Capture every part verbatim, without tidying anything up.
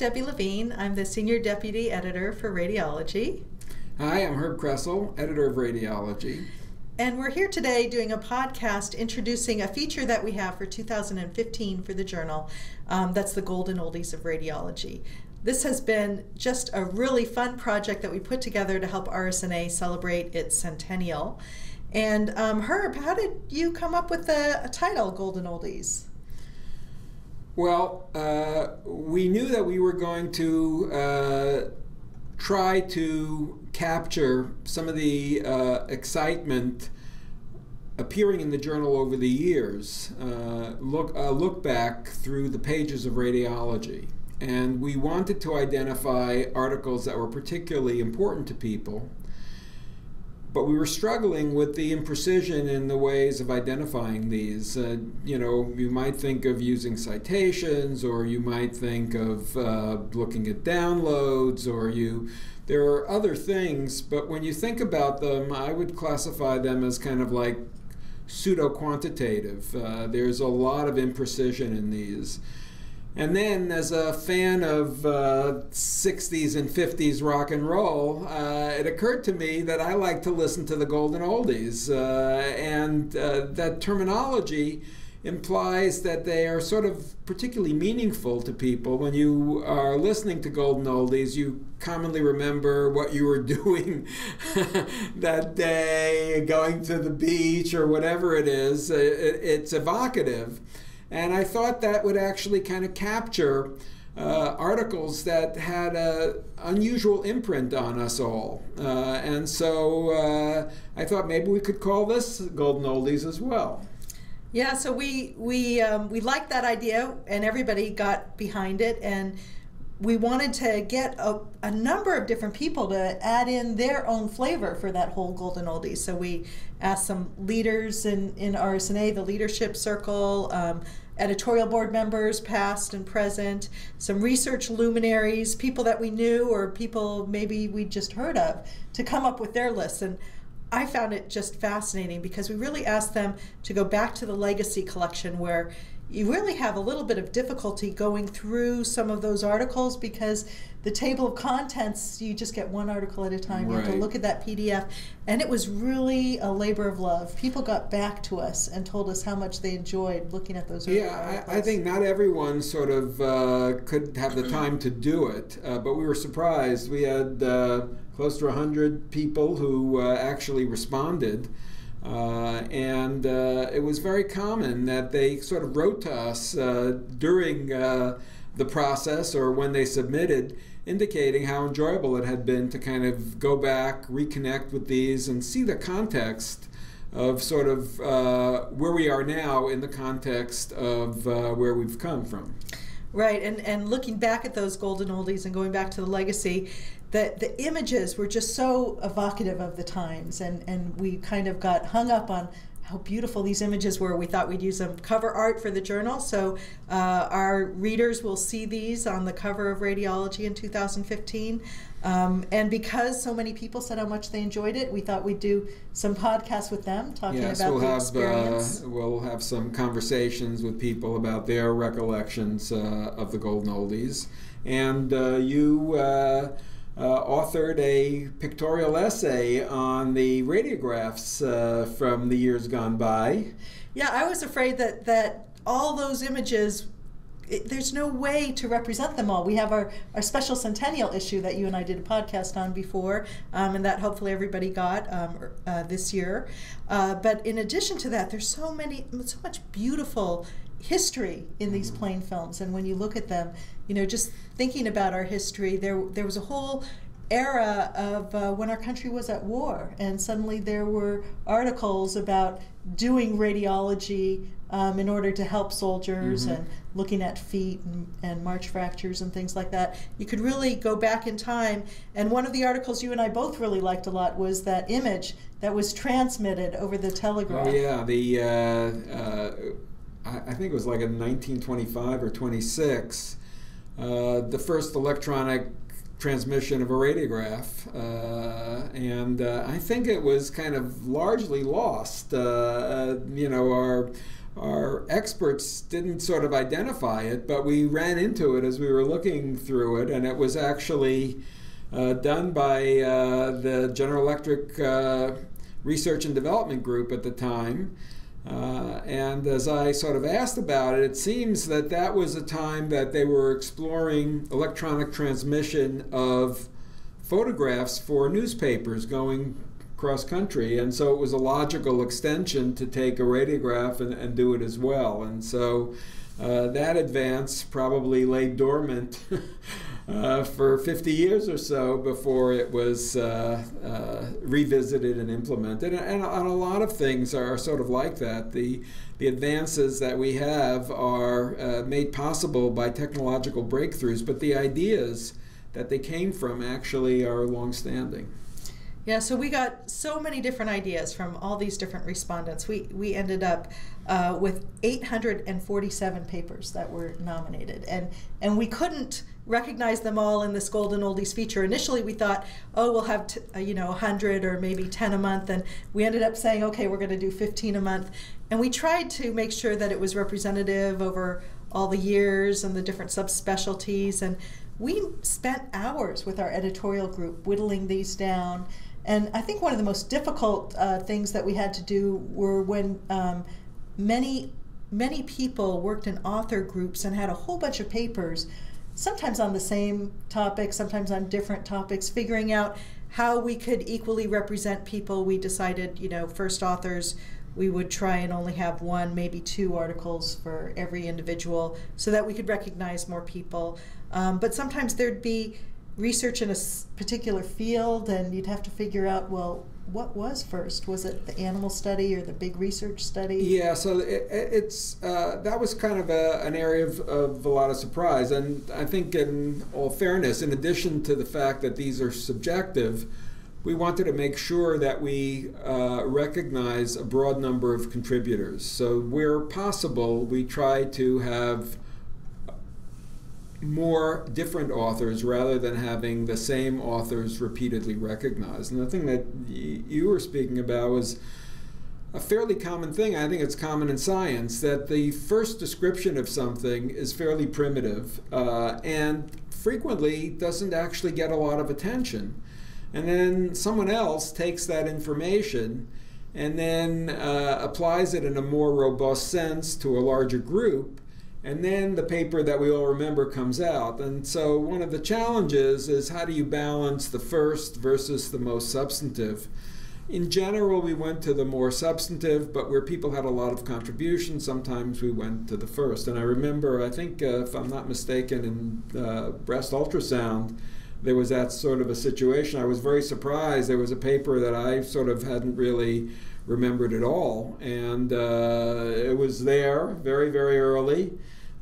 Debbie Levine. I'm the Senior Deputy Editor for Radiology. Hi, I'm Herb Kressel, Editor of Radiology. And we're here today doing a podcast introducing a feature that we have for two thousand fifteen for the journal. Um, that's the Golden Oldies of Radiology. This has been just a really fun project that we put together to help R S N A celebrate its centennial. And um, Herb, how did you come up with the title, Golden Oldies? Well, uh, we knew that we were going to uh, try to capture some of the uh, excitement appearing in the journal over the years, uh, look, uh, look back through the pages of radiology. And we wanted to identify articles that were particularly important to people, but we were struggling with the imprecision in the ways of identifying these. Uh, you know, you might think of using citations, or you might think of uh, looking at downloads, or you, there are other things, but when you think about them, I would classify them as kind of like pseudo-quantitative. Uh, there's a lot of imprecision in these. And then, as a fan of uh, sixties and fifties rock and roll, uh, it occurred to me that I like to listen to the Golden Oldies. Uh, and uh, that terminology implies that they are sort of particularly meaningful to people. When you are listening to Golden Oldies, you commonly remember what you were doing that day, going to the beach or whatever it is. It, it's evocative. And I thought that would actually kind of capture uh, articles that had an unusual imprint on us all. Uh, and so uh, I thought maybe we could call this Golden Oldies as well. Yeah, so we, we, um, we liked that idea, and everybody got behind it. And we wanted to get a, a number of different people to add in their own flavor for that whole Golden Oldies. So we asked some leaders in, in R S N A, the leadership circle, um, editorial board members, past and present, some research luminaries, people that we knew or people maybe we just heard of, to come up with their lists. And I found it just fascinating because we really asked them to go back to the legacy collection, where you really have a little bit of difficulty going through some of those articles because the table of contents, you just get one article at a time. Right. You have to look at that P D F. And it was really a labor of love. People got back to us and told us how much they enjoyed looking at those yeah, articles. Yeah, I, I think not everyone sort of uh, could have the time to do it, uh, but we were surprised. We had uh, close to one hundred people who uh, actually responded. Uh, and uh, it was very common that they sort of wrote to us uh, during uh, the process or when they submitted, indicating how enjoyable it had been to kind of go back, reconnect with these, and see the context of sort of uh, where we are now in the context of uh, where we've come from. Right, and, and looking back at those Golden Oldies and going back to the legacy, the, the images were just so evocative of the times, and, and we kind of got hung up on how beautiful these images were. We thought we'd use them cover art for the journal, so uh, our readers will see these on the cover of Radiology in two thousand fifteen. Um, and because so many people said how much they enjoyed it, we thought we'd do some podcasts with them talking yes, about we'll the have, experience. Uh, we'll have some conversations with people about their recollections uh, of the Golden Oldies. And uh, you uh, uh, authored a pictorial essay on the radiographs uh, from the years gone by. Yeah, I was afraid that, that all those images, It, there's no way to represent them all. We have our, our special centennial issue that you and I did a podcast on before, um, and that hopefully everybody got um, uh, this year. Uh, but in addition to that, there's so many, so much beautiful history in these plain films. And when you look at them, you know, just thinking about our history, there there was a whole era of uh, when our country was at war, and suddenly there were articles about doing radiology um, in order to help soldiers, mm-hmm. and looking at feet and, and March fractures and things like that. You could really go back in time, and one of the articles you and I both really liked a lot was that image that was transmitted over the telegraph. Oh yeah, the, uh, uh, I think it was like in nineteen twenty-five or twenty-six, uh, the first electronic transmission of a radiograph, uh, and uh, I think it was kind of largely lost. Uh, uh, you know, our our experts didn't sort of identify it, but we ran into it as we were looking through it, and it was actually uh, done by uh, the General Electric uh, Research and Development Group at the time. Uh, and as I sort of asked about it, it seems that that was a time that they were exploring electronic transmission of photographs for newspapers going cross-country, and so it was a logical extension to take a radiograph and, and do it as well. And so uh, that advance probably lay dormant uh, for fifty years or so before it was uh, uh, revisited and implemented. And, and, and a lot of things are sort of like that. The, the advances that we have are uh, made possible by technological breakthroughs, but the ideas that they came from actually are long-standing. Yeah, so we got so many different ideas from all these different respondents. We, we ended up uh, with eight hundred forty-seven papers that were nominated. And, and we couldn't recognize them all in this Golden Oldies feature. Initially, we thought, oh, we'll have t you know one hundred or maybe ten a month. And we ended up saying, OK, we're going to do fifteen a month. And we tried to make sure that it was representative over all the years and the different subspecialties. And we spent hours with our editorial group whittling these down. And I think one of the most difficult uh, things that we had to do were when um, many, many people worked in author groups and had a whole bunch of papers, sometimes on the same topic, sometimes on different topics, figuring out how we could equally represent people. We decided, you know, first authors, we would try and only have one, maybe two articles for every individual so that we could recognize more people. Um, but sometimes there'd be research in a particular field, and you'd have to figure out, well, what was first? Was it the animal study or the big research study? Yeah, so it, it's uh, that was kind of a, an area of, of a lot of surprise. And I think in all fairness, in addition to the fact that these are subjective, we wanted to make sure that we uh, recognize a broad number of contributors. So where possible, we try to have more different authors rather than having the same authors repeatedly recognized. And the thing that y you were speaking about was a fairly common thing. I think it's common in science that the first description of something is fairly primitive uh, and frequently doesn't actually get a lot of attention. And then someone else takes that information and then uh, applies it in a more robust sense to a larger group. And then the paper that we all remember comes out. And so one of the challenges is, how do you balance the first versus the most substantive? In general, we went to the more substantive, but where people had a lot of contributions, sometimes we went to the first. And I remember, I think, uh, if I'm not mistaken, in uh, breast ultrasound, there was that sort of a situation. I was very surprised. There was a paper that I sort of hadn't really remembered at all, and uh, it was there very, very early.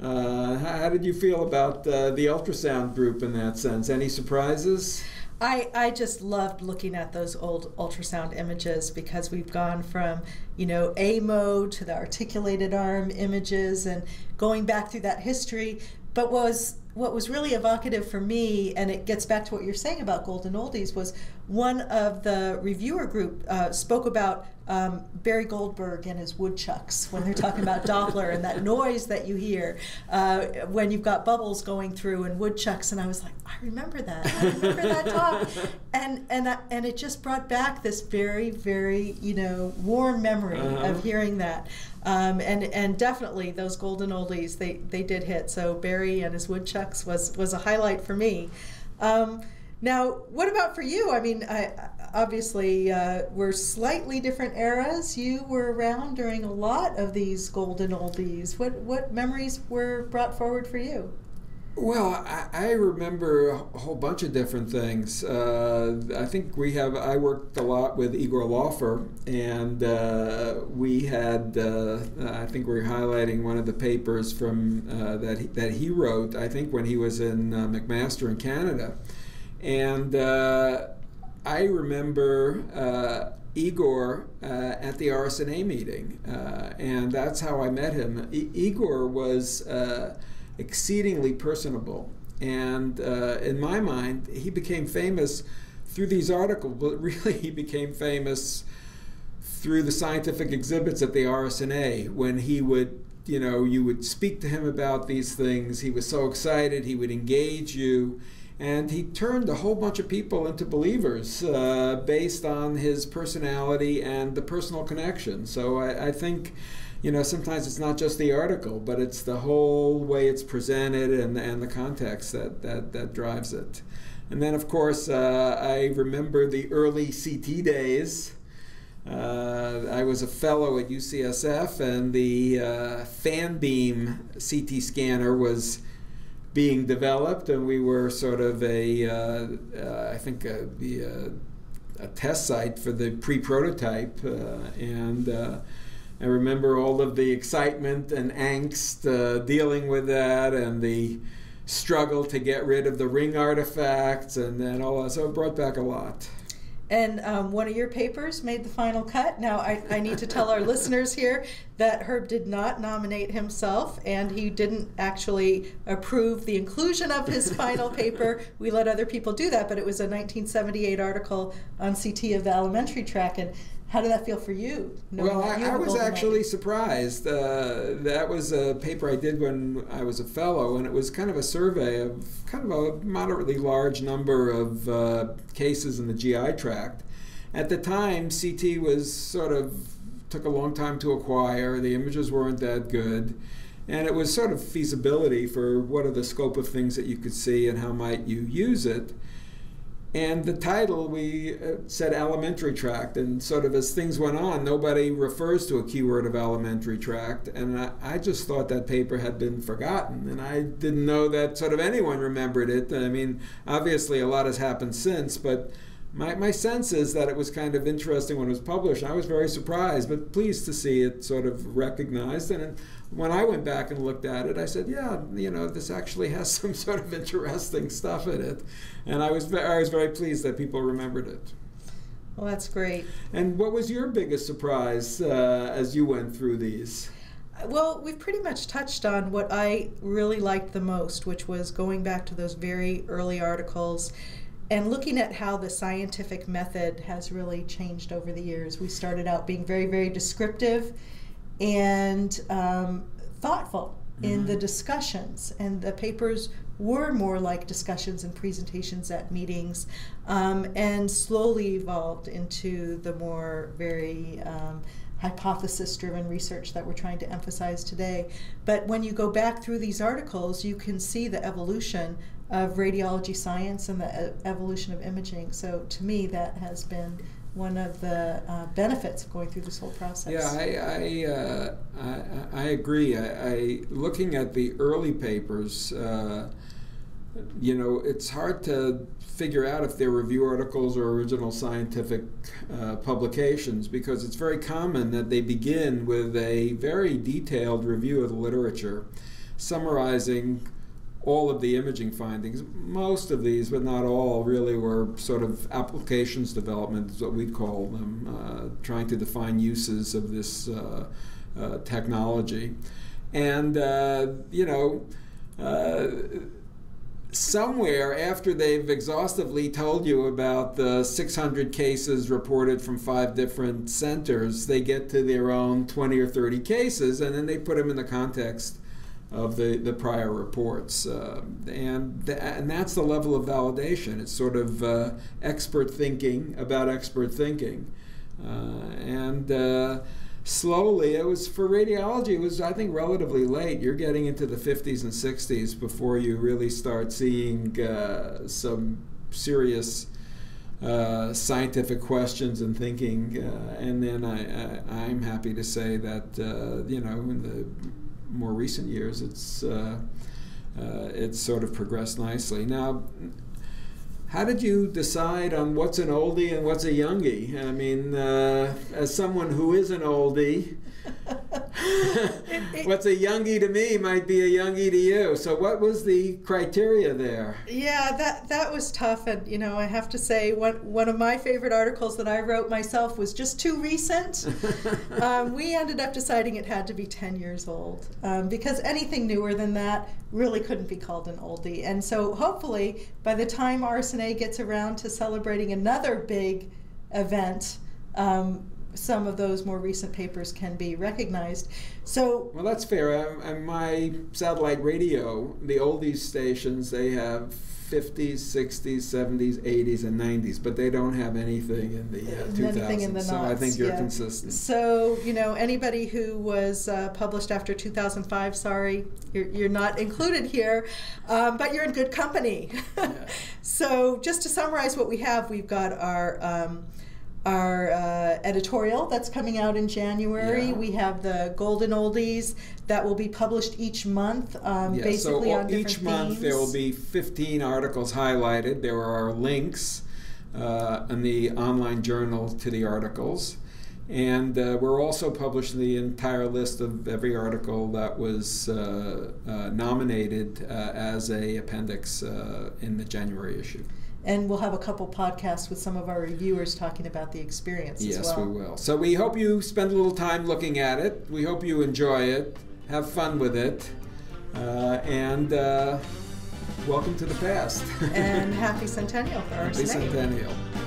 Uh, how did you feel about uh, the ultrasound group in that sense? Any surprises? I, I just loved looking at those old ultrasound images, because we've gone from, you know, A M O to the articulated arm images and going back through that history. But what was, what was really evocative for me, and it gets back to what you're saying about Golden Oldies, was one of the reviewer group uh, spoke about um, Barry Goldberg and his woodchucks when they're talking about Doppler and that noise that you hear uh, when you've got bubbles going through and woodchucks. And I was like, I remember that. I remember that talk. And, and, I, and it just brought back this very, very, you know, warm memory uh-huh. of hearing that. Um, and, and definitely those Golden Oldies, they, they did hit. So Barry and his woodchucks was, was a highlight for me. Um, now, what about for you? I mean, I, obviously, uh, we're slightly different eras. You were around during a lot of these Golden Oldies. What, what memories were brought forward for you? Well, I, I remember a whole bunch of different things. Uh, I think we have, I worked a lot with Igor Laufer, and uh, we had, uh, I think we were highlighting one of the papers from uh, that, he, that he wrote, I think when he was in uh, McMaster in Canada. And uh, I remember uh, Igor uh, at the R S N A meeting, uh, and that's how I met him. I, Igor was uh, exceedingly personable, and uh, in my mind he became famous through these articles, but really he became famous through the scientific exhibits at the R S N A when he would, you know, you would speak to him about these things. He was so excited. He would engage you. And he turned a whole bunch of people into believers uh, based on his personality and the personal connection. So I, I think, you know, sometimes it's not just the article, but it's the whole way it's presented and, and the context that, that, that drives it. And then, of course, uh, I remember the early C T days. Uh, I was a fellow at U C S F, and the uh, Fanbeam C T scanner was being developed, and we were sort of a, uh, uh, I think, a, a, a test site for the pre-prototype. Uh, and uh, I remember all of the excitement and angst uh, dealing with that, and the struggle to get rid of the ring artifacts, and then all that. So it brought back a lot. And um, one of your papers made the final cut. Now, I, I need to tell our listeners here that Herb did not nominate himself, and he didn't actually approve the inclusion of his final paper. We let other people do that, but it was a nineteen seventy-eight article on C T of the elementary track. And how did that feel for you? Well, I, you I was actually surprised. Uh, that was a paper I did when I was a fellow, and it was kind of a survey of kind of a moderately large number of uh, cases in the G I tract. At the time, C T was sort of, took a long time to acquire. The images weren't that good. And it was sort of feasibility for what are the scope of things that you could see and how might you use it. And the title, we said elementary tract, and sort of as things went on, nobody refers to a keyword of elementary tract, and I, I just thought that paper had been forgotten, and I didn't know that sort of anyone remembered it. I mean, obviously a lot has happened since, but my, my sense is that it was kind of interesting when it was published. I was very surprised, but pleased to see it sort of recognized. And when I went back and looked at it, I said, yeah, you know, this actually has some sort of interesting stuff in it. And I was, I was very pleased that people remembered it. Well, that's great. And what was your biggest surprise uh, as you went through these? Well, we've pretty much touched on what I really liked the most, which was going back to those very early articles and looking at how the scientific method has really changed over the years. We started out being very, very descriptive and um, thoughtful mm-hmm. in the discussions, and the papers were more like discussions and presentations at meetings, um, and slowly evolved into the more very um, hypothesis-driven research that we're trying to emphasize today. But when you go back through these articles, you can see the evolution of radiology science and the evolution of imaging. So to me, that has been one of the uh, benefits of going through this whole process. Yeah, I, I, uh, I, I agree. I, I, looking at the early papers, uh, you know, it's hard to figure out if they're review articles or original scientific uh, publications, because it's very common that they begin with a very detailed review of the literature, summarizing all of the imaging findings. Most of these, but not all, really were sort of applications development, is what we'd call them, uh, trying to define uses of this uh, uh, technology. And, uh, you know, uh, somewhere after they've exhaustively told you about the six hundred cases reported from five different centers, they get to their own twenty or thirty cases, and then they put them in the context of the, the prior reports. Uh, and, th and that's the level of validation. It's sort of uh, expert thinking about expert thinking. Uh, and uh, slowly, it was, for radiology, it was, I think, relatively late. You're getting into the fifties and sixties before you really start seeing uh, some serious uh, scientific questions and thinking. Uh, and then I, I, I'm happy to say that, uh, you know, in the more recent years, it's uh, uh, it's sort of progressed nicely. Now, how did you decide on what's an oldie and what's a youngie? I mean, uh, as someone who is an oldie, it, it, what's a youngie to me might be a youngie to you. So what was the criteria there? Yeah, that that was tough. And, you know, I have to say, one, one of my favorite articles that I wrote myself was just too recent. um, we ended up deciding it had to be ten years old, um, because anything newer than that really couldn't be called an oldie. And so hopefully by the time R S N A gets around to celebrating another big event, um, some of those more recent papers can be recognized. So well, that's fair. I, I, my satellite radio, the oldies stations, they have fifties, sixties, seventies, eighties, and nineties, but they don't have anything in the uh, two thousands, in the so knots, I think you're yeah. consistent. So, you know, anybody who was uh, published after two thousand five, sorry, you're, you're not included here, um, but you're in good company. Yeah. So just to summarize what we have, we've got our um, our uh, editorial that's coming out in January. Yeah. We have the Golden Oldies that will be published each month, um, yeah, basically so on different each month themes. There will be fifteen articles highlighted. There are links uh, in the online journal to the articles. And uh, we're also publishing the entire list of every article that was uh, uh, nominated uh, as a appendix uh, in the January issue. And we'll have a couple podcasts with some of our reviewers talking about the experience yes, as well. Yes, we will. So we hope you spend a little time looking at it. We hope you enjoy it. Have fun with it. Uh, and uh, welcome to the past. And happy centennial for our Happy centennial. centennial.